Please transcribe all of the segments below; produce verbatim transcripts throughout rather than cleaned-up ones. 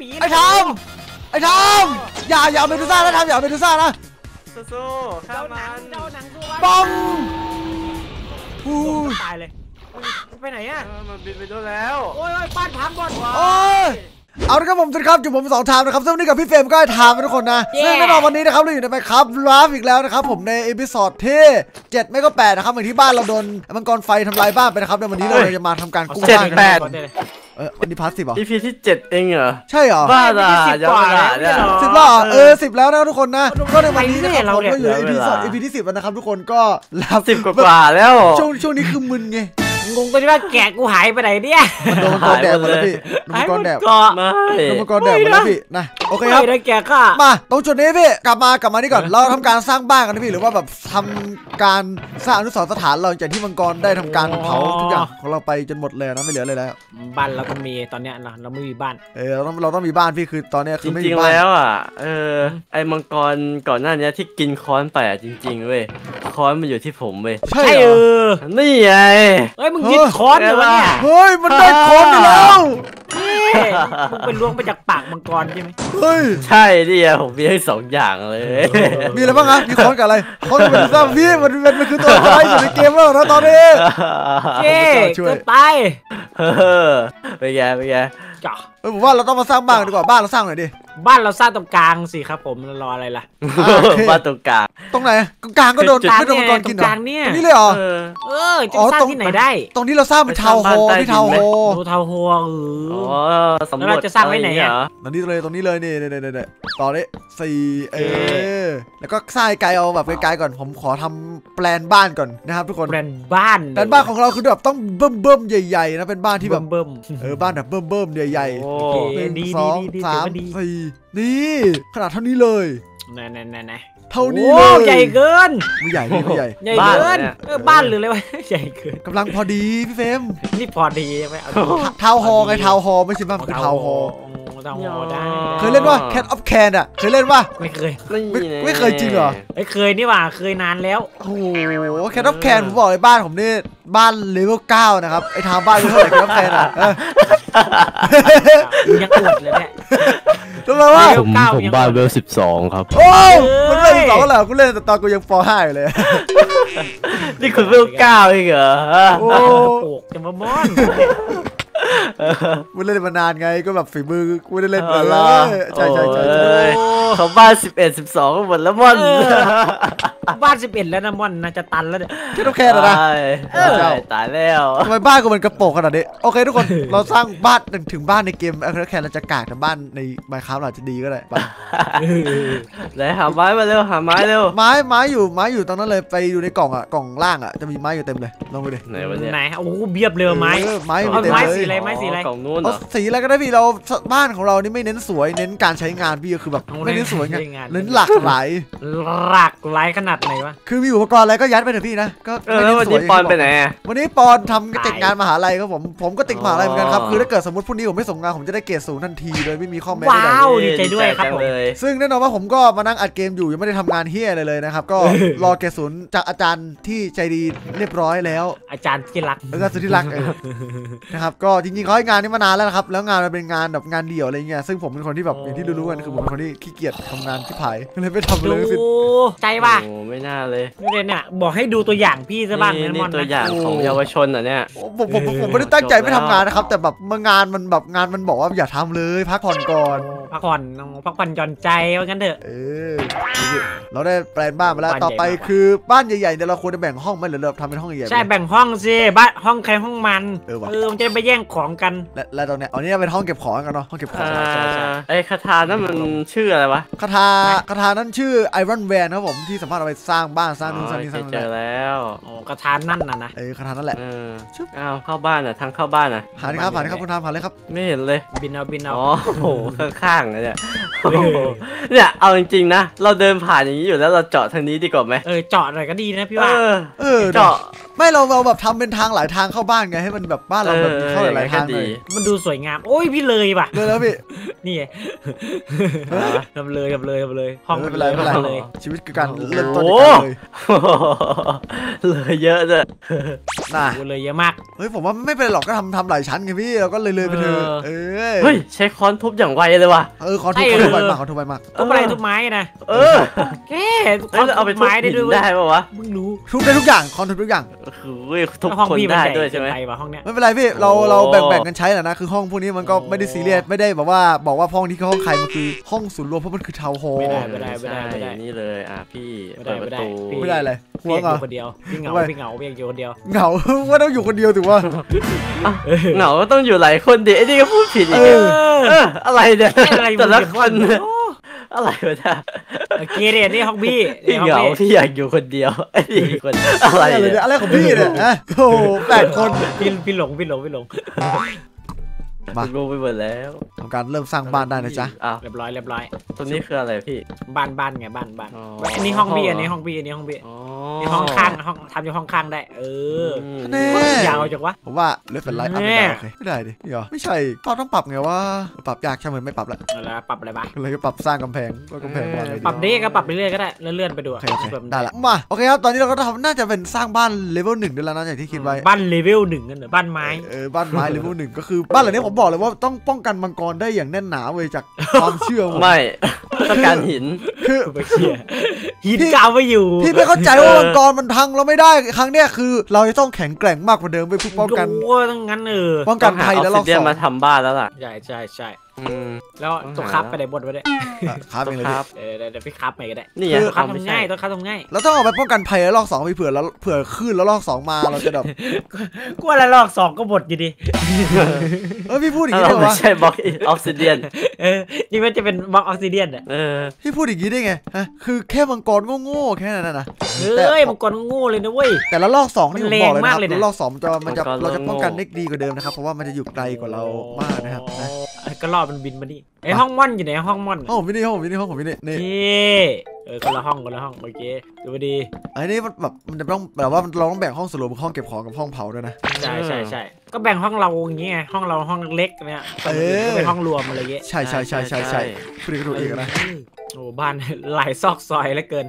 ปีไอ้ทอมไอ้ทอมอย่าอย่าเอาเมดูซ่านะทำอย่าเอาเมดูซ่านะสู้ๆข้ามันเจ้าหนังตัวบ้องกูตายเลยไปไหนอ่ะมันบินไปโดนแล้วโอ้ยป้านพังบอลโอ้ยเอาละครับผมทุกครับอยู่ผมสองทามนะครับซึ่งนี่กับพี่เฟรมก็ทามทุกคนนะซึ่งแน่นอนวันนี้นะครับเราอยู่ในไมค์ครับลาฟอีกแล้วนะครับผมในเอพิซอดที่เจ็ดไม่ก็แปดนะครับเหมือนที่บ้านเราโดนมังกรไฟทำลายบ้านไปนะครับในวันนี้เราจะมาทำการกู้บ้านกันเออวันนี้พาร์ทสิบเหรอ อี พี ที่เจ็ดเองเหรอใช่เหรอบ้าจ้ะสิบกว่าแล้วสิบแล้วเออสิบแล้วนะทุกคนนะก็ในวันนี้นะครับผมก็อยู่ใน อี พี สอง อี พี ที่สิบนะครับทุกคนก็ลาฟสิบกว่าแล้วช่วงช่วงนี้คือมึนไงงงก็ที่ว่าแกะกูหายไปไหนเนี่ยมันโดนก้อนแดดหมดแล้วพี่โดนก้อนแดดโดนก้อนแดดหมดแล้วพี่นะโอเคครับได้แกะค่ะมาตรงจุดนี้พี่กลับมากลับมานี่ก่อนเราทำการสร้างบ้านกันนะพี่หรือว่าแบบทำการสร้างอนุสรณ์สถานเราจากที่มังกรได้ทำการเผาทุกอย่างของเราไปจนหมดเลยนะไม่เหลือเลยแล้วบ้านเราก็มีตอนเนี้ยนะเราไม่มีบ้านเออเราต้องเราต้องมีบ้านพี่คือตอนเนี้ยคือไม่มีบ้านจริงๆแล้วอ่ะเออไอ้มังกรก่อนหน้านี้ที่กินค้อนไปอ่ะจริงๆเว้ยค้อนมันอยู่ที่ผมเว้ยใช่เออนี่ไงเฮ้ยมึงยึดค้อนเลยวะเนี่ยเฮ้ยมันได้ค้อนแล้วมึงเป็นล้วงมาจากปากมังกรใช่ไหมเฮ้ยใช่ดิอ่ะผมมีให้สองอย่างเลยมีอะไรบ้างครับมีค้อนกับอะไรค้อนเป็นตัวพี่มันเป็นมันคือตัวอะไรอยู่ในเกมแล้วนะตอนนี้เก๋จะตายเฮ้อไปแกไปแกจ้ะเออผมว่าเราต้องมาสร้างบ้านดีกว่าบ้านเราสร้างหน่อยดิบ้านเราสร้างตรงกลางสิครับผมรออะไรล่ะบ้านตรงกลางตรงไหนตรงกลางก็โดนไม่โดนมังกรกินหรอนี่เลยเหรอเออจะสร้างที่ไหนได้ตรงที่เราสร้างเป็นทาวน์โฮมที่ทาวน์โฮมดูทาวน์โฮมอ๋อแล้วเราจะสร้างไว้ไหนอ่ะตรงนี้เลยตรงนี้เลยนี่เด็ดเด็ดเด็ดต่อเลยสี่เออแล้วก็สร้างไกลเอาแบบไกลๆก่อนผมขอทำแปลนบ้านก่อนนะครับทุกคนแปลนบ้านแปลนบ้านของเราคือแบบต้องเบิ่มเบิ่มใหญ่ๆนะเป็นบ้านที่แบบเบิ่มเออบ้านแบบเบิ่มเบิ่มใหญ่ๆหนึ่งสองสามสี่นี่ขนาดเท่านี้เลยแน่แน่แน่เท่านี้เลยใหญ่เกินไม่ใหญ่พี่ไม่ใหญ่ใหญ่เกินบ้านหรืออะไรวะใหญ่เกินกำลังพอดีพี่เฟมนี่พอดีใช่ไหมทาวน์ฮอลล์ไงทาวน์ฮอลล์ไม่ใช่บ้านเป็นทาวน์ฮอลล์เคยเล่นว่า Cat of Can อ่ะเคยเล่นว่าไม่เคยไม่เคยจริงเหรอไม่เคยนี่หว่าเคยนานแล้วโอ้โห Cat of Can ผมบอกเลยบ้านผมนี่บ้านเลเวลเก้านะครับไอ้ทาวบ้านเลเวลเท่าไหร่ Cat of Can อ่ะยังอวดเลยเนี่ยรู้ไหมว่าผมบ้านเลเวลสิบสองครับโอ้คุณเล่นสิบสองเหรอคุณเล่นแต่ตอนกูยังฟอร์ห้าอยู่เลยนี่คุณเลเวลเก้าเองเหรอโอ้โหจะมาม้อนมันเล่นมานานไงก็แบบฝีมือกูได้เล่นมาแล้วใช่ใช่ใช่เขาบ้านสิบเอ็ดสิบสองก็หมดแล้วม่อนบ้านสิบเอ็ดแล้วนะม่อนนะจะตันแล้วเนี่ยแค่ต้องแค่นะตายแล้วทำไมบ้านกูมันกระโปงขนาดนี้โอเคทุกคนเราสร้างบ้านถึงบ้านในเกมแอคแคร์เราจะกากแต่บ้านในไมค์คราฟเราจะดีก็ได้ไปเลยหาไม้มาเร็วหาไม้เร็วไม้ไม้อยู่ไม้อยู่ตอนนั้นเลยไปอยู่ในกล่องอ่ะกล่องล่างอ่ะจะมีไม้อยู่เต็มเลยลองไปดิไหนวะเนี่ยไหนโอ้เบียบเร็วไม้ไม้ไม้สีอะไรไม้สีอะไรกล่องนู้นเหรอสีอะไรก็ได้พี่เราบ้านของเรานี่ไม่เน้นสวยเน้นการใช้งานพี่ก็คือแบบไม่เน้นสวยไงเน้นหลากหลายหลากหลายขนาดไหนวะคือมีอุปกรณ์อะไรก็ยัดไปเถอะพี่นะก็วันนี้ปอนไปไหนวันนี้ปอนทำติดงานมหาลัยครับผมผมก็ติดมหาลัยเหมือนกันครับคือถ้าเกิดสมมติพรุ่งนี้ผมไม่ส่งงานผมจะได้เกรดศูนย์ทันทีเลยไม่มีข้อแม้ใดๆว้าวดีใจด้วยครับผมซึ่งแน่นอนว่าผมก็มานั่งอัดเกมอยู่ยังไม่ได้ทำงานเฮี้ยอะไรเลยนะครับก็รอเกรดศูนย์จากอาจารย์ที่ใจดีเรียบร้อยแล้วอาจารย์ที่รักอาจารย์ที่รักนะครับก็จริงๆเขาให้งานนี้มานานแล้วนะครับแล้วงานมันเป็นงานแบบงานเดี่ยวอะไรเงี้ยซึ่งผมเป็นคนที่แบบอย่างที่รู้ๆกันคือผมเป็นคนที่ขี้เกียจทำงานที่ผายเลยไม่ทำเลยสิใจป่ะโอ้ไม่น่าเลยไม่เด่นอ่ะบอกให้ดูตัวอย่างพี่ซะบ้างนะมอนตัวอย่างของเยาวชนอ่ะเนี่ยผมผมผมไม่ได้ตั้งใจไม่ทำงานนะครับแต่แบบงานมันแบบงานมันบอกว่าอย่าทำเลยพักผ่อนก่อนพักผ่อนพักผ่อนหย่อนใจว่างั้นเถอะเออเราได้แปลนบ้านมาแล้วต่อไปคือบ้านใหญ่ๆเดี๋ยวเราควรจะแบ่งห้องไหมหรือเราทำเป็นห้องใหญ่ใช่แบ่งห้องสิบ้านห้องใครห้องมันเออมันจะไปแย่งของกันและตอนเนี้ยอันนี้เป็นห้องเก็บของกันเนาะห้องเก็บของไอ้คาถานั่นมันชื่ออะไรวะคาถาคาถานั่นชื่อไอรอนแวนครับผมที่สามารถเอาไปสร้างบ้านสร้างนู่นสร้างนี่สร้างนั่นเจอแล้วโอ้คาถานั่นน่ะนะเออคาถานั่นแหละอ้าวเข้าบ้านอ่ะทางเข้าบ้านอ่ะผ่านครับผ่านครับคุณทำผ่านเลยครับไม่เห็นเลยบินเอาบินเอาอ๋อโหข้างๆเนี่ยเนี่ยเอาจริงๆนะเราเดินผ่านอย่างนี้อยู่แล้วเราเจาะทางนี้ดีกว่าไหมเออเจาะหน่อยก็ดีนะพี่ว่าเออเจาะไม่เราเราแบบทำเป็นทางหลายทางเข้าบ้านไงให้มันแบบบ้านเราแบบเข้าหลาย ายทางเลยมันดูสวยงามโอ้ยพี่เลยป่ะเลยแล้วพี่นี่ทำเลยทำเลยทำเลยห้องไม่เป็นไรไม่เป็นไรเลยชีวิตคือการเริ่มต้นเลยเลยเยอะเลยน่ะเลยเยอะมากเฮ้ยผมว่าไม่เป็นหรอกก็ทำทำหลายชั้นไงพี่เราก็เลยเลยไปเถอะเฮ้ยใช้ค้อนทุบอย่างไวเลยว่ะเออค้อนทุบค้อนทุบใบมากค้อนทุบใบมากทุบอะไรทุบไม้นะเออแกค้อนเอาไปทุบไม้ได้ด้วยได้ป่าววะมึงรู้ทุบได้ทุกอย่างค้อนทุบทุกอย่างคือทุบคนได้ด้วยใช่ไหมไม่เป็นไรพี่เราเราแบ่งแบ่งกันใช้แหละนะคือห้องพวกนี้มันก็ไม่ได้ซีเรียสไม่ได้แบบว่าบอกว่าห้องนี้คือห้องใครมันคือห้องศูนย์รวมเพราะมันคือทาวน์โฮมไม่ได้ไม่ได้ไม่ได้นี่เลยอ่ะพี่เปิดประตูไม่ได้เลยพี่อยู่คนเดียวพี่เหงาพี่เหงาพี่อยู่คนเดียวเหงาว่าต้องอยู่คนเดียวถือว่าเหงาก็ต้องอยู่หลายคนดิไอ้นี่ก็พูดผิดอีกอะไรเนี่ยแต่ละคนอะไรวะเนี่ยโอเคเดี๋ยวนี่ฮอกบี้พี่เหงาพี่อยากอยู่คนเดียวไอ้นี่คนอะไรเนี่ยอะไรของพี่เนี่ยนะโอ้แปดคนพี่พี่หลงพี่หลงพี่หลงมาลงไปหมดแล้วทำการเริ่มสร้างบ้านได้นะจ๊ะเรียบร้อยเรียบร้อยตรงนี้คืออะไรพี่บ้านบ้านไงบ้านบ้านอันนี้ห้องพี่อันนี้ห้องพี่อันนี้ห้องพี่ในห้องข้างห้องทำอยู่ห้องข้างได้เออเนี่ยยาวจังวะผมว่าเลือกเป็นไลน์อัพไม่ได้ไม่ได้ดิเหรอไม่ใช่ตอนต้องปรับไงว่าปรับยากใช่ไหมไม่ปรับละแล้วปรับอะไรบ้างเลยก็ปรับสร้างกำแพงก็กำแพงปรับนี้ก็ปรับไปเรื่อยก็ได้เลื่อนไปดูได้ละมาโอเคครับตอนนี้เราก็ทำน่าจะเป็นสร้างบ้านเลเวลหนึ่งด้วยแล้วนะอย่างที่คิดไว้บ้านเลเวลหนึ่งกันเหรอบ้านไม้เออบ้านไม้เลเวลหนึ่งก็คือบ้านหลังนี้ผมบอกเลยว่าต้องป้องกันมังกรได้อย่างแน่นหนาเว้ยจากความเชื่อไม่ต้องการหินคือหินกาวไม่อยู่ที่ไม่เข้าใจว่ามังกรมันพังเราไม่ได้ครั้งเนี้ยคือเราจะต้องแข็งแกร่งมากกว่าเดิมไปเพื่อป้องกันงั้นเออป้องกันไทยแล้วเราเดี๋ยวมาทำบ้านแล้วล่ะใช่ใช่ใช่แล้วตัวคับไปไหนบดไปได้คับเองเลยเดี๋ยวพี่คับไปก็ได้นี่คับทำง่ายต้องคับทำง่ายแล้วต้องเอาไปป้องกันภัยแล้วลอกสองไปเผื่อแล้วเผื่อขึ้นแล้วลอกสองมาเราจะแบบกลัวอะไรลอกสองก็บดอยู่ดีเออพี่พูดอย่างนี้ได้ไหมใช่บล็อกออฟซิเดียนเออนี่มันจะเป็นบล็อกออฟซิเดียนอ่ะเออพี่พูดอย่างนี้ได้ไงฮะคือแค่มังกรโง่ๆแค่นั้นนะเฮ้ยมังกรโง่เลยนะเว้ยแต่แล้วลอกสองนี่ผมบอกเลยนะครับลอกสองจะมันจะเราจะป้องกันได้ดีกว่าเดิมนะครับเพราะว่ามันจะอยู่ไกลกว่าเรามากนะครับก็รอมันบินมาดิไอห้องม่อนอยู่ไหนห้องม่อนห้องพี่นี่ห้องพี่นี่ห้องของพี่นี่นี่เออคนละห้องคนละห้องโอเคดูไปดีไอ้นี่มันแบบมันจะต้องแบบว่าเราต้องแบ่งห้องสโลว์เป็นห้องเก็บของกับห้องเผาด้วยนะใช่ใช่ใช่ก็แบ่งห้องเราอย่างเงี้ยห้องเราห้องเล็กเนี่ยเป็นห้องรวมอะไรเงี้ยใช่ใช่ใช่ใช่ใช่ปริกระดูกอีกนะโอ้บ้านหลายซอกซอยเหลือเกิน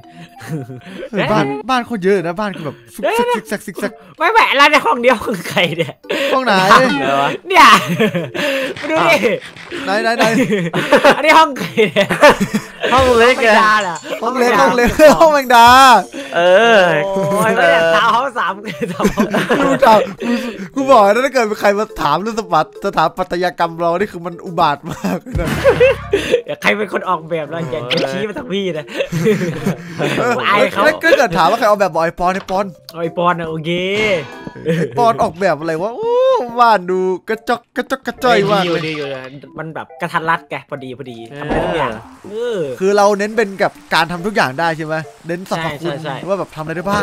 บ้านบ้านคนเยอะนะบ้านคือแบบซิกซิกซิกซิกซิกไม่แหวะร้านในห้องเดียวคือใครเนี่ยห้องไหนเนี่ยมาดูดิไหนไหนไหนอันนี้ห้องใครเนี่ยห้องเล็กเลยห้องเล็กห้องเล็กห้องแมงดาเออไม่ได้สาวเขาสามสามกูถามกูบอกนะถ้าเกิดมีใครมาถามเรื่องสถาสถาปัตยกรรมเรานี่คือมันอุบาทมากนะใครเป็นคนออกแบบเราอย่าชี้มาทางพี่นะไอ้เขาก็เกิดถามว่าใครออกแบบบอยปอนไอปอนไอปอนนะโอเคปอนออกแบบอะไรวะว่าดูกระจกกระจกกระจอยว่ามันแบบกระทัดรัดแกพอดีพอดีทำได้ทุกอย่างคือเราเน้นเป็นกับการทำทุกอย่างได้ใช่ไหมเน้นสรรพคุณว่าแบบทำอะไรได้บ้าง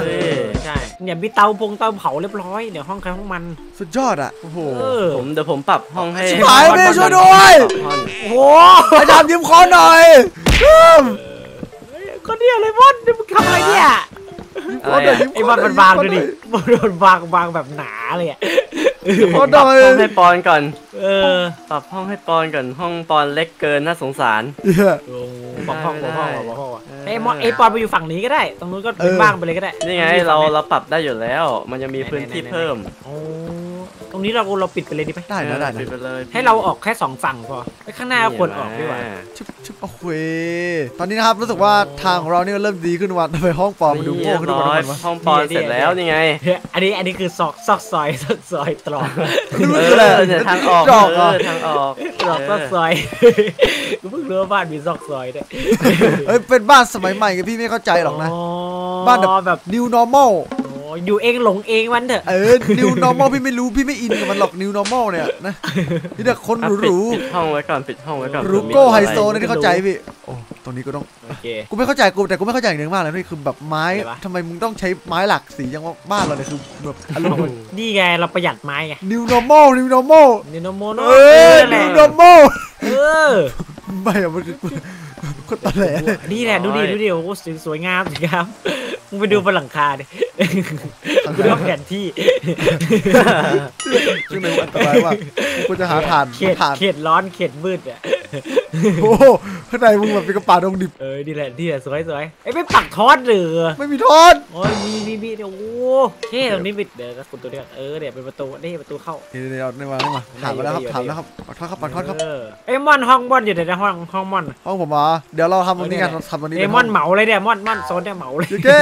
ใช่เนี่ยมีเตาพงเตาเผาเรียบร้อยเดี๋ยวห้องใครห้องมันสุดยอดอ่ะโอ้โหผมเดี๋ยวผมปรับห้องให้ชิบหายไม่ช่วยด้วยโอ้โหอาจารย์ยิ้มคอหน่อยก็เนี่ยเลยบอสมึงทำอะไรเนี่ยไอ้บอสมันบางดูดิบอสมันบางบางแบบหนาเลยอ่ะปรับห้องให้ปอนก่อนเออปรับห้องให้ปอนก่อนห้องปอนเล็กเกินน่าสงสารปรับห้องปรับห้องปรับห้องไอ้มอไอ้ปอนไปอยู่ฝั่งนี้ก็ได้ตรงนู้นก็เป็นบ้างไปเลยก็ได้นี่ไงเราเราปรับได้อยู่แล้วมันจะมีพื้นที่เพิ่มตรงนี้เราเราปิดไปเลยดิไปได้นะได้ปิดไปเลยให้เราออกแค่สองฝั่งพอไอ้ข้างหน้าคนออกดีกว่าชุบชุบโอ้โหตอนนี้นะครับรู้สึกว่าทางของเราเนี่ยเริ่มดีขึ้นวันทำไมห้องปอนมาดูโง่ขึ้นทุกวันห้องปอนเสร็จแล้วนี่ไงอันนี้อันนี้คือซอกซอกซอยซอกซอยตรอกทางออกตรอกทางออกตรอกซอกซอยกูเพิ่งรู้ว่าบ้านมีซอกซอยด้วยเฮ้ยเป็นบ้านสมัยใหม่ไงพี่ไม่เข้าใจหรอกนะบ้านแบบ new normalอยู่เองหลงเองมันเถอะเออ new normal พี่ไม่รู้พี่ไม่อินกับมันหรอก new normal เนี่ยนะนี่เด็กคนหรูๆปิดห้องไว้ก่อนปิดห้องไว้ก่อนรูโก้ไฮโซนี่เข้าใจพี่โอ้ตรงนี้ก็ต้องกูไม่เข้าใจกูแต่กูไม่เข้าใจอย่างนึงมากเลยนี่คือแบบไม้ทำไมมึงต้องใช้ไม้หลักสีอย่างว่าบ้านเราเนี่ยคือแบบอารมณ์นี่ไงเราประหยัดไม้ไง new normal new normal new normal เออ new normal เออไม่อะมันคือคนตะแหล่นี่แหละดูดิดูดิโอ้สวยงามสวยงามมึงไปดูบนหลังคาดิดูแผนที่ ซึ่งเป็นอันตรายว่ากูจะหาถ่านถ่านเขตร้อนเขตมืดอ่ะโอ้ข้างในมึงแบบเป็นกระป๋าดงดิบเออนี่แหละนี่แหละสวยสวยไอ้ไม่ปักทอดหรือไม่มีทอดโอ้ยมีมีมีโอ้เท่ตรงนี้บิดเดี๋ยวก็คุณตัวเนี้ยเออเดี๋ยวเป็นประตูนี่ประตูเข้าเดี๋ยวเดี๋ยวในวันนี้มาถามแล้วครับถามแล้วครับทอดครับปักทอดครับไอ้มอนห้องมอนอยู่ไหนนะห้องห้องมอนห้องผมมาเดี๋ยวเราทำตรงนี้กันทำตรงนี้ไอ้มอนเหมาเลยเนี่ยมอนมอนโซนเนี่ยเหมาเลยเจ๊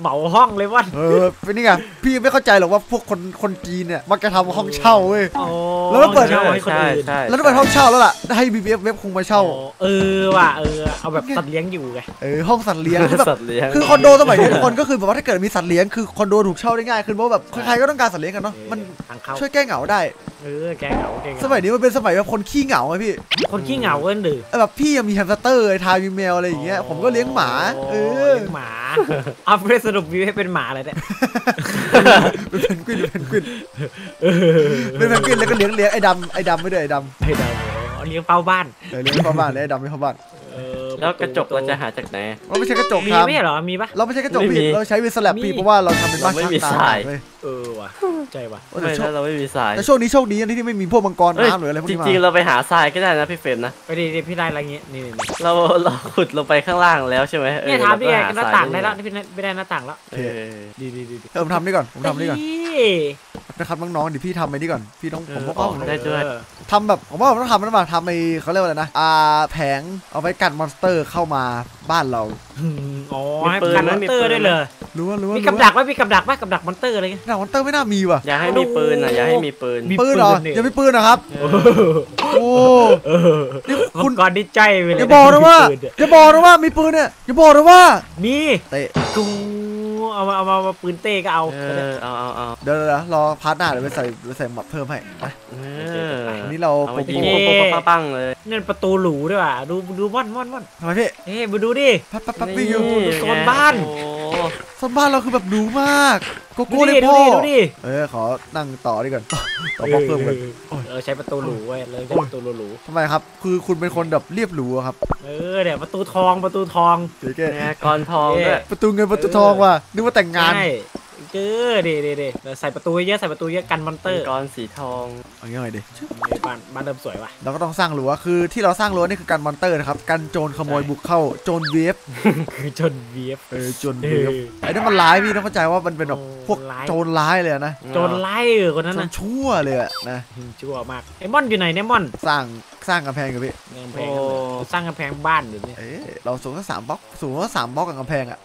เหมาห้องเลยมอนเออเป็นนี่ไงพี่ไม่เข้าใจหรอกว่าพวกคนคนจีนเนี่ยมันจะทำห้องเช่าเว้ยแล้วเปิดใช่ใช่แล้วเปิดห้องเช่าแล้วล่ะให้บีบีเอฟเว็บคงมาเช่าเออว่ะเออเอาแบบสัตว์เลี้ยงอยู่ไงเออห้องสัตว์เลี้ยงคือคอนโดสมัยนี้ทุกคนก็คือแบบว่าถ้าเกิดมีสัตว์เลี้ยงคือคอนโดถูกเช่าได้ง่ายคือเพราะแบบใครก็ต้องการสัตว์เลี้ยงกันเนาะมันช่วยแก้เหงาได้เออแก้เหงาแก้เหงาสมัยนี้มันเป็นสมัยแบบคนขี้เหงาไงพี่คนขี้เหงากันดื้อแบบพี่มีแฮมสเตอร์ทายมีแมวอะไรอย่างเงี้ยผมก็เลี้ยงหมาเออหมาอัพเดทสรุปวิวให้เป็นหมาเลยเนี่ยเป็นเพนกวินเป็นเพนกวินเป็นเพนกวินแล้วก็เลี้ยงเลี้ยงไอ้ดำไอ้ดำไม่ได้ไอ้ดำไอ้ดำเลี้ยงเฝ้าบ้านเลี้ยงเฝ้าบ้านไอ้ดำไม่เฝ้าบ้านแล้วกระจกเราจะหาจากไหนเราไม่ใช่กระจกครับมีไม่หรอมีปะเราไม่ใช่กระจกพี่เราใช้วิสแลบพี่เพราะว่าเราทำเป็นบ้านไม่มีสายเออว่ะใจว่ะไม่ใช่เราไม่มีสายแต่ช่วงนี้โชคดีอันที่ไม่มีพวกมังกรน้ำหรืออะไรพวกนี้มาจริงๆเราไปหาทรายก็ได้นะพี่เฟรนนะไปดิพี่ได้อะไรเงี้ยนี่เราเราขุดลงไปข้างล่างแล้วใช่ไหมเนี่ยทำพี่ไงหน้าต่างได้แล้วพี่ไม่ได้หน้าต่างแล้วดีดีดีเออผมทำนี่ก่อนผมทำนี่ก่อนนะครับน้องๆดิพี่ทำไปนี่ก่อนพี่ต้องผมก็ได้ด้วยทำแบบผมว่าผมต้องทำนั่นมาทำไอ้เขาเรียกว่าอะไรนะอ่าแผงเอาไว้กันมอนสเตอร์เข้ามาบ้านเราอ๋อให้กันมอนสเตอร์ได้เลยรู้ว่ารู้ว่ามีกับดักไหมมีกับดักไหมกับดักมอนสเตอร์อะไรเงี้ยดักมอนสเตอร์ไม่น่ามีว่ะอย่าให้มีปืนนะอย่าให้มีปืนปืนเหรออย่ามีปืนนะครับโอ้นี่คุณก่อนดิใจไปเลยอย่าบอกนะว่าอย่าบอกนะว่ามีปืนเนี่ยอย่าบอกนะว่ามีเตะจุงเอามาเอามาปืนเตะก็เอาเอาเอาเอาเดี๋ยวรอพาร์ทหน้าเดี๋ยวไปใส่ไปใส่หมัดเพิ่มให้นี่เราปุ๊บปุ๊บปุ๊บปั้งเลยนี่ประตูหรูด้วยว่ะดูดูม่อนม่อนม่อนทำไมพี่เฮ้ยมาดูดิปั๊บปั๊บปั๊บไปอยู่โซนบ้านโซนบ้านเราคือแบบหรูมากโกโก้เลยพ่อเออขอนั่งต่อดีก่อนต่อเพิ่มกันเออใช้ประตูหรูไว้เลยประตูหรูทำไมครับคือคุณเป็นคนแบบเรียบหรูครับเออเนี่ยประตูทองประตูทองเนี่ยก้อนทองด้วยประตูเงินประตูทองว่ะนึกว่าแต่งงานเออเดเดเดใส่ประตูเยอะใส่ประตูเยอะกันมอนเตอร์ก้อนสีทองเอาง่ายดิบ้านบ้านเดิมสวยว่ะเราก็ต้องสร้างรั้วคือที่เราสร้างรั้วนี่คือกันมอนเตอร์นะครับกันโจรขโมยบุกเข้าโจรเวฟคือโจรเวฟเออโจรเวฟไอ้นั่นมันร้ายพี่ต้องเข้าใจว่ามันเป็นแบบพวกโจรร้ายเลยนะโจรร้ายเออคนนั้นนะชั่วเลยนะชั่วมากไอ้มอนอยู่ไหนเนี่ยมอนสร้างสร้างกำแพงกับพี่สร้างกำแพงบ้านอยู่นี่เราสูงก็สามบล็อกสูงก็สามบล็อกกับกำแพงอ่ะ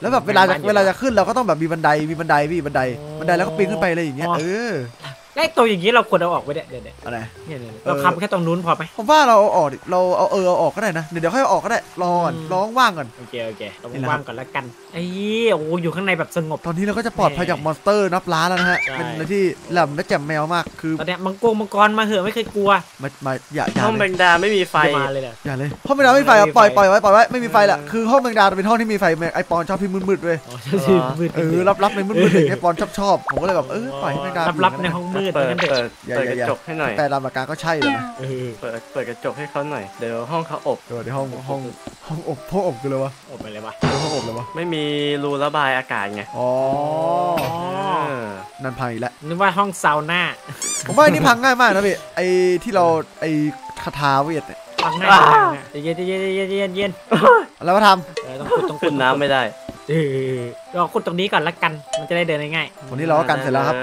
แล้วแบบเวลาเวลาจะขึ้นเราก็ต้องแบบมีบันไดมีบันไดพี่บันไดบันไดแล้วก็ปีนขึ้นไปเลยอย่างเงี้ยเออไอ้ตัวอย่างนี้เราควรเอาออกไปเด็ดเด็ดอะไรเนี่ยเราทำแค่ตรงนู้นพอไหมผมว่าเราเอาออกเราเอาเออเอาออกก็ได้นะเดี๋ยวค่อยออกก็ได้รอก่อนร้องว่างก่อนโอเคโอเคร้องว่างก่อนแล้วกันไอ้โอ้อยู่ข้างในแบบสงบตอนนี้เราก็จะปลอดภัยจากมอนสเตอร์นับล้านแล้วนะฮะเป็นอะไรที่แหลมและแจ่มแมวมากคือตอนนี้มังกรมังกรมาเหอะไม่เคยกลัวมามาอย่าห้องแมงดาไม่มีไฟอย่าเลยห้องแมงดาไม่มีไฟปล่อยปล่อยไว้ปล่อยไว้ไม่มีไฟละคือห้องแมงดาเป็นห้องที่มีไฟไอปอนชอบพี่มืดๆเลยเออรับรับในมืดๆอย่างไอปอนชอบชอบผมก็เลยแบบเออปล่อยแมงดารับในห้องมืดเปิดกระจกให้หน่อยแต่ลำดับการก็ใช่เลยนะเปิดเปิดกระจกให้เขาหน่อยเดี๋ยวห้องเขาอบเดี๋ยวห้องห้องห้องอบห้องอบคือเลยวะอบไปเลยวะห้องอบเลยวะไม่มีรูระบายอากาศไงอ๋อนั่นพังอีกแล้วนึกว่าห้องซาวน่าผมว่านี่พังง่ายมากนะพี่ไอ้ที่เราไอ้คาถาเวทพังง่ายเย็นเย็นเย็นเย็นเย็นแล้วมาทำต้องขุดต้องขุดน้ำไม่ได้เราขุดตรงนี้ก่อนละกันมันจะได้เดินง่ายวันนี้เราก็กันเสร็จแล้วครับ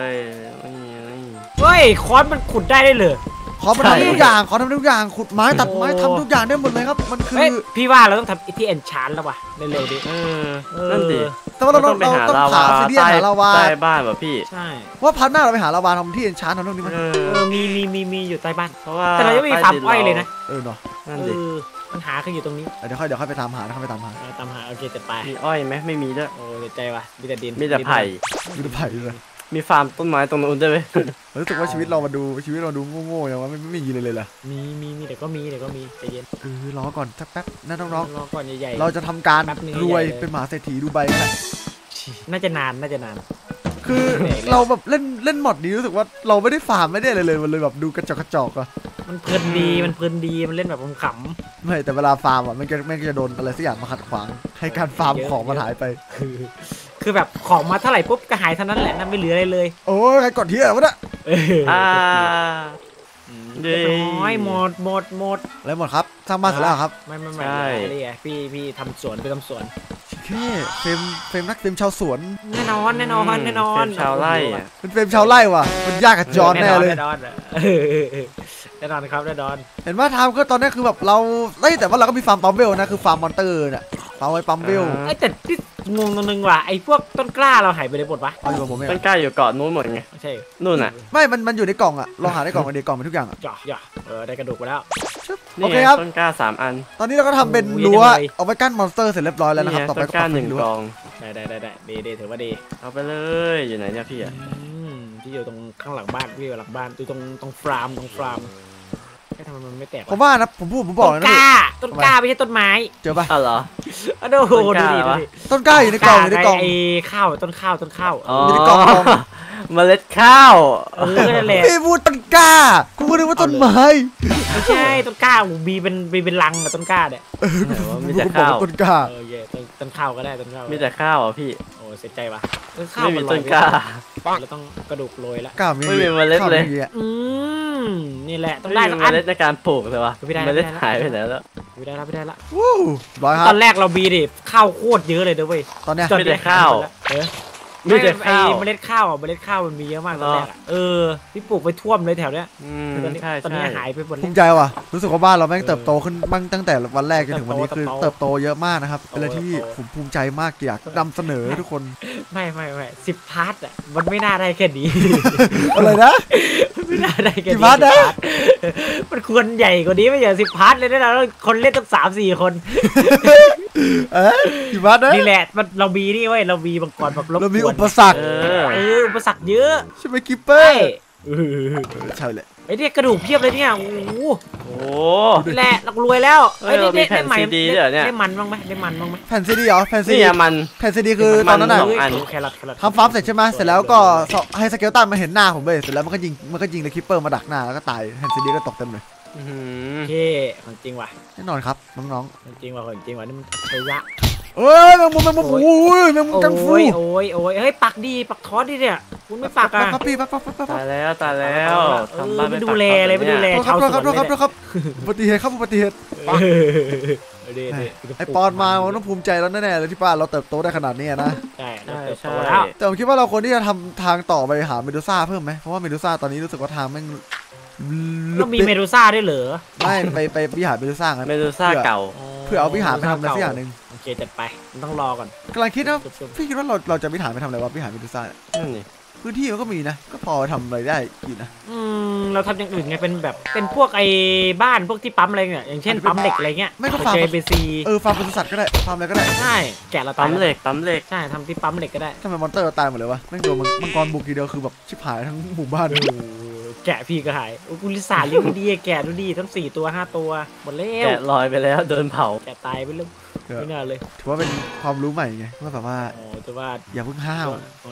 เฮ้ยคอนมันขุดได้ได้เลยคอนมันทำทุกอย่างคอนทำทุกอย่างขุดไม้ตัดไม้ทำทุกอย่างได้หมดเลยครับมันคือพี่ว่าเราต้องทำอิทธิเอนชานแล้วว่ะเร็วๆดินั่นดิแต่ว่าเราต้องเราต้องหาซีเรียสหาลาวาใต้บ้านแบบพี่ใช่ว่าพันหน้าเราไปหาลาวาทำที่เอนชานทำตรงนี้มันมีมีมีมีอยู่ใต้บ้านแต่เรายังไม่มีฟาร์มอ้อยเลยนะเออเนาะนั่นดิมันหาคืออยู่ตรงนี้เดี๋ยวค่อยเดี๋ยวค่อยไปตามหานะครับไปตามหาตามหาโอเคจะไปมีอ้อยไหมไม่มีด้วยโอ้ยใจว่ะมีแต่ดินมีแต่ไผ่มีแต่ไผ่เลยมีฟาร์มต้นไม้ตรงนู้นได้ไหมรู้สึกว่าชีวิตเรามาดูชีวิตเราดูโง่ๆอย่างว่าไม่ไม่มีเลยเลยล่ะมีมีมีแต่ก็มีแต่ก็มีใจเย็นเออรอก่อนสักแป๊บน่าต้องรอรอก่อนใหญ่ๆเราจะทำการรวยเป็นมหาเศรษฐีดูใบกันน่าจะนานน่าจะนานคือเราแบบเล่นเล่นหมดดีรู้สึกว่าเราไม่ได้ฟาร์มไม่ได้เลยเลยมันเลยแบบดูกระจอกกระจอกอะมันเพลินดีมันเพลินดีมันเล่นแบบขำๆไม่แต่เวลาฟาร์มอะมันจะมันจะโดนอะไรสักอย่างมาขัดขวางให้การฟาร์มของมันหายไป คือแบบของมาเท่าไหร่ปุ๊บก็หายเท่านั้นแหละนั่นไม่เหลืออะไรเลยโอ้ใครกดเที่ยววะเนี่ยอ่าน้อยหมดหมดหมดเลยหมดครับสร้างบ้านเสร็จแล้วครับไม่ไม่ไม่เลยพี่พี่ทำสวนไปทำสวนแค่เฟรมเฟรมนักเฟรมชาวสวนแน่นอนแน่นอนแน่นอนชาวไร่เป็นเฟรมชาวไร่ว่ะมันยากกับจอนแน่เลยแน่นอนแน่นอนครับแน่นอนเห็นว่าทำก็ตอนนี้คือแบบเราได้แต่ว่าเราก็มีฟาร์มปั๊มเบลนะคือฟาร์มมอนเตอร์เนี่ยฟาร์มไอ้ปั๊มเบลแต่ที่งงตัวนึงว่ะไอ้พวกต้นกล้าเราหายไปในบทปะต้นกล้าอยู่เกาะนู้นหมดไงใช่นู่นน่ะไม่มันมันอยู่ในกล่องอ่ะเราหาในกล่องกันดีกล่องเป็นทุกอย่างอ่ะจ่อจ่อเออได้กระดูกไปแล้วโอเคครับต้นกล้าสามอันตอนนี้เราก็ทำเป็นรั้วเอาไว้กั้นมอนสเตอร์เสร็จเรียบร้อยแล้วนะครับต่อไปก็เป็นรั้วได้ได้ได้ดีดีถือว่าดีเอาไปเลยอยู่ไหนเนี่ยพี่อ่ะที่อยู่ตรงข้างหลังบ้านพี่หลังบ้านอยู่ตรงตรงฟาร์มตรงฟาร์มผมว่านะผมพูดผมบอกนะต้นกล้าต้นกล้าไม่ใช่ต้นไม้เจอปะอ๋อเหรอโอ้โหดูดิต้นกล้าอยู่ในกล่องอยู่ในกล่องไอ้ข้าวต้นข้าวต้นข้าวอยู่ในกล่องเมล็ดข้าวพี่พูดต้นกล้ากูนึกว่าต้นไม้ไม่ใช่ต้นกล้าอู๋มีเป็นมีเป็นลังกับต้นกล้าเนี่ยมีแต่ข้าวต้นกล้าเออเย่ต้นข้าวก็ได้ต้นข้าวมีแต่ข้าวอ่ะพี่โอ้เสียใจว่ะไม่มีต้นกล้าเราต้องกระดูกโรยละไม่มีเมล็ดเลยนี่แหละต้องได้เมล็ดในการปลูกเลยวะเมล็ดหายไปไหนแล้วไม่ได้ละไม่ได้ละวู้ร้อยครับตอนแรกเราบีดิข้าวโคตรเยอะเลยนะเว้ยตอนนี้ไม่ได้ข้าวไม่ได้ข้าวเมล็ดข้าวอ่ะเมล็ดข้าวมันมีเยอะมากตอนแรกเออที่ปลูกไปท่วมเลยแถวเนี้ยตอนนี้ตอนนี้หายไปหมดเลยภูมิใจว่ะรู้สึกว่าบ้านเราแม่งเติบโตขึ้นบ้างตั้งแต่วันแรกจนถึงวันนี้คือเติบโตเยอะมากนะครับเป็นอะไรที่ผมภูมิใจมากอยากนำเสนอทุกคนไม่ไม่ไม่สิบพาร์ทอ่ะมันไม่น่าได้แค่นี้อะไรนะไม่น่าได้แค่นี้สิบพาร์ทนะมันควรใหญ่กว่านี้ไม่ใหญ่สิบพาร์ทเลยนะเราคนเล่นตั้งสามสี่คนเออสิบพาร์ทนะนี่แหละมันเราบีนี่เว้ยเราบีมังกรแบบเราบีอุปสรรคเอออุปสรรคเยอะใช่ไหมกิปเปอร์ใช่เลยไอ้เนี่ยกระดูกเพียบเลยเนี่ยโอ้โหแหละเรารวยแล้วไอ้เนี่ยได้ไหมได้มันบ้างไหมได้มันบ้างไหมแผ่นซีดีเหรอแผ่นซีดีมันแผ่นซีดีคือตอนนั้นน่ะทำฟาร์มเสร็จใช่ไหมเสร็จแล้วก็ให้สเกลตันมาเห็นหน้าผมเลยเสร็จแล้วมันก็ยิงมันก็ยิงเลยคิปเปอร์มาดักหน้าแล้วก็ตายแผ่นซีดีก็ตกเต็มเลยเท่ของจริงว่ะแน่นอนครับน้องๆของจริงว่ะของจริงว่ะนี่มันอัจฉริยะเอ้ยแมงมุมแมงมุมโอ้ยแมงมุมกังฟูโอ้ยโอ้ยโอ้ยเฮ้ยปักดีปักทอดดิเนี่ยคุณไม่ปักอ่ะปั๊บพี่ปั๊บปั๊บปั๊บตายแล้วตายแล้วทำบ้านไม่ดูแลเลยไม่ดูแลเขาครับครับครับครับอุบัติเหตุครับอุบัติเหตุไอปอนมาต้องภูมิใจแล้วแน่ๆเลยที่ป้าเราเติบโตได้ขนาดนี้นะใช่ใช่แต่ผมคิดว่าเราควรที่จะทำทางต่อไปหาเมดูซ่าเพิ่มไหมเพราะว่าเมดูซ่าตอนนี้รู้สึกว่าทางแม่งแล้วมีเมดูซ่าได้เหรอไม่ไปไปวิหารเมดูซ่ากันเมดูซ่าเก่าเพื่อเอาวิหารไปทำอะไรสักอย่างหนึ่งโอเคจัดไปต้องรอก่อนกำลังคิดว่าพี่คิดว่าเราเราจะวิหารไปทำอะไรวะวิหารเมดูซ่าพื้นที่มันก็มีนะก็พอทำอะไรได้อยู่นะอืมเราทำอย่างอื่นไงเป็นแบบเป็นพวกไอ้บ้านพวกที่ปั๊มอะไรเนี่ยอย่างเช่นปั๊มเหล็กอะไรเงี้ยไม่ก็ฟาร์มเบซีเออฟาร์มเป็นสัตว์ก็ได้ฟาร์มอะไรก็ได้ใช่แกะเราปั๊มเหล็กปั๊มเหล็กใช่ทำที่ปั๊มเหล็กก็ได้ทำไมมอนเตอร์เราตายหมดเลยวะแม่งโดนมังกรบุกทีเดียวคือแบบชิบหายทั้งหมู่บ้านแกะพี่ก็หายอุลิสาเลี้ยงดีแกะดูดีทั้งสี่ตัวห้าตัวหมดแล้วแกะลอยไปแล้วเดินเผาแกะตายไปแล้วไม่น่าเลยถือว่าเป็นความรู้ใหม่ไงว่าแบบว่าแต่ว่าอย่าเพิ่งห้าว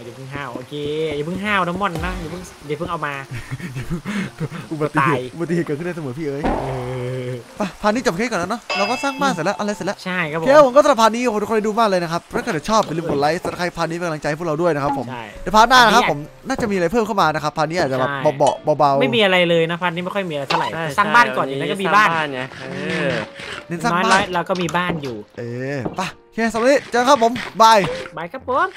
อย่าเพิ่งห้าวโอเคอย่าเพิ่งห้าวน้ำมันนะอย่าเพิ่งอย่าเพิ่งเอามาอุบัติเหตุอุบัติเหตุเกิดขึ้นได้เสมอพี่เอ้ยป่ะพาร์ทนี้จบแค่ก่อนแล้วเนาะเราก็สร้างบ้านเสร็จแล้วอะไรเสร็จแล้วใช่ครับผมเที่ยวผมก็สำหรับพาร์ทนี้ขอบคุณทุกคนที่ดูมากเลยนะครับถ้าเกิดชอบอย่าลืมกดไลค์สำหรับใครพาร์ทนี้เป็นกำลังใจพวกเราด้วยนะครับผมเดี๋ยวพาร์ทหน้านะครับผมน่าจะมีอะไรเพิ่มเข้ามานะครับพาร์ทนี้อาจจะแบบเบาๆเบาๆไม่มีอะไรเลยนะพาร์ทนี้ไม่ค่อยมีอะไรเท่าไหร่สร้างบ้านก่อนอย่างนั้นก็มีบ้านเน้นสร้างบ้านเราก็มีบ้านอยู่เอ๊ะป่ะแค่สำหรับนี้เจอครับผมบายบายครับผม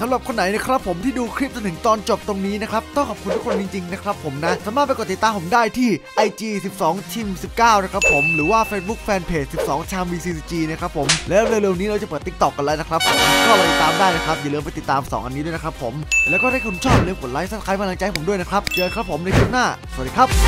สำหรับคนไหนนะครับผมที่ดูคลิปจนถึงตอนจบตรงนี้นะครับต้องขอบคุณทุกคนจริงๆนะครับผมนะสามารถไปกดติดตามผมได้ที่ ไอ จี สิบสองทีมสิบเก้านะครับผมหรือว่า Facebook Fanpage สิบสองชาม บี ซี ซี จี นะครับผมแล้วเร็วๆนี้เราจะเปิด ติ๊กต็อก กันแล้วนะครับก็ไปตามได้นะครับอย่าลืมไปติดตามสองอันนี้ด้วยนะครับผมแล้วก็ถ้าคุณชอบอย่าลืมกดไลค์ซับสไครป์กำลังใจผมด้วยนะครับเจอกันครับผมในคลิปหน้าสวัสดีครับ